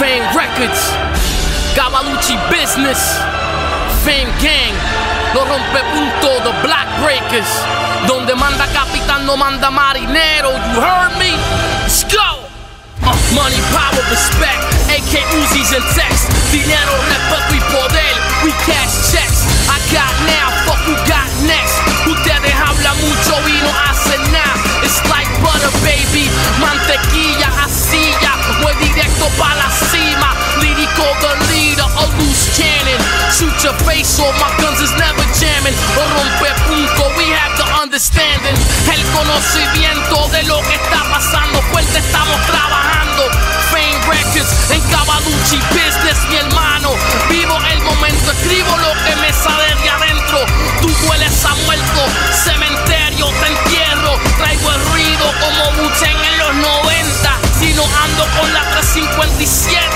Fame Records, Cavalucci Business, Fame Gang, lo rompe punto, The Black Breakers, donde manda capitán no manda marinero, you heard me? Let's go! Money, power, respect, A.K. Uzis and text, dinero, respeto y poder, we cash checks, I got now, fuck who got next, ustedes hablan mucho y no hacen nada, it's like butter baby, mantequilla, así ya, voy directo pa' la cima, lírico the leader, a loose cannon, shoot your face off, my guns is never jamming, o rompe punto, we have the understanding, el conocimiento de lo que está pasando, fuerte estamos trabajando, Fame Records, en Cavalucci Business, mi hermano, vivo el momento, escribo lo que me sale de adentro, tú hueles a muerto, cementerio, te entierro, traigo el ruido como Butch en los 90, si no ando con la 357,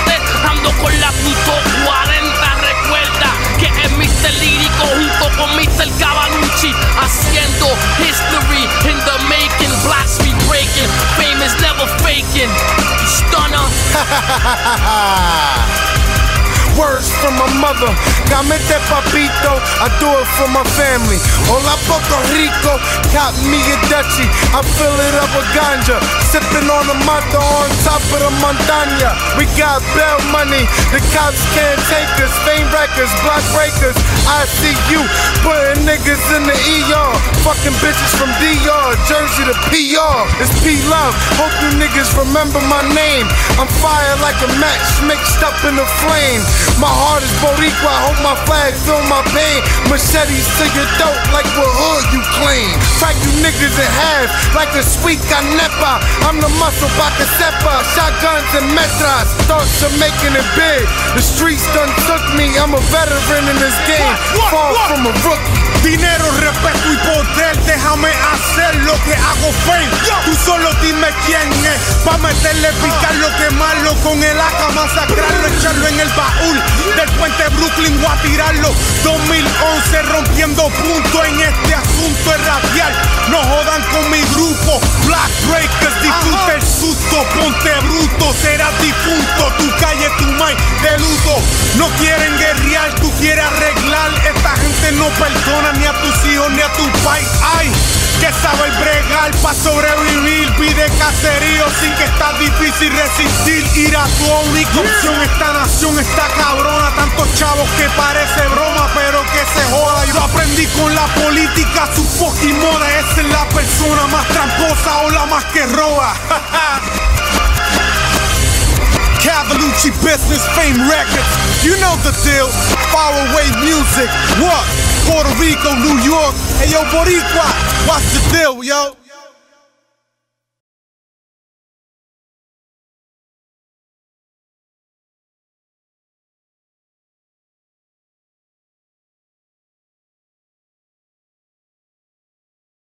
ando con la puto 40, recuerda que es Mr. Lírico junto con Mr. Cavalucci, haciendo history in the making, blocks be breaking, fame is never faking, you stunner. Words from my mother, gamete papito, I do it for my family. Hola Puerto Rico, got me a duchy, I fill it up with ganja, sipping on a mata on top of the montaña. We got bail money, the cops can't take us, Fame Records, Block Breakers, ICU, putting niggas in the ER, fucking bitches from DR, Jersey to PR, it's P-Love, hope you niggas remember my name, I'm fire like a match mixed up in the flame. My heart is Boricua, I hope my flag fill my pain. Machetes to your throat like what hood you claim. Crack you niggas in half like a sweet canepa. I'm the muscle Bacasepa, shotguns and metras. Thoughts of making it big. The streets done took me, I'm a veteran in this game. Far from a rookie. Dinero, respeto y poder, déjame hacer lo que hago Fame. Tú solo dime quién es, pa' meterle picar lo que malo con el AK, masacrarlo, echarlo en el baúl del puente Brooklyn o a tirarlo. 2011 rompiendo puntos en este asunto es radial, no jodan con mi grupo, Black Breakers, disfruta el susto, ponte bruto, serás difunto, tu calle, tu mind, de luto, no quieren guerrear, tú quieres arreglar, esta gente no perdona ni a tus hijos ni a tu país, ay, que sabe bregar pa' sobrevivir, pide caserío sin que está difícil resistir, ir a tu única opción, esta nación está cabrona, tantos chavos que parece broma, pero que se joda, yo aprendí con la política, su Pokémona, esa es la persona más tramposa o la más que roba, Cavalucci Business, Fame Records, you know the deal, Fire Away Music, what? Puerto Rico, New York, hey yo Boricua, what's the deal, yo?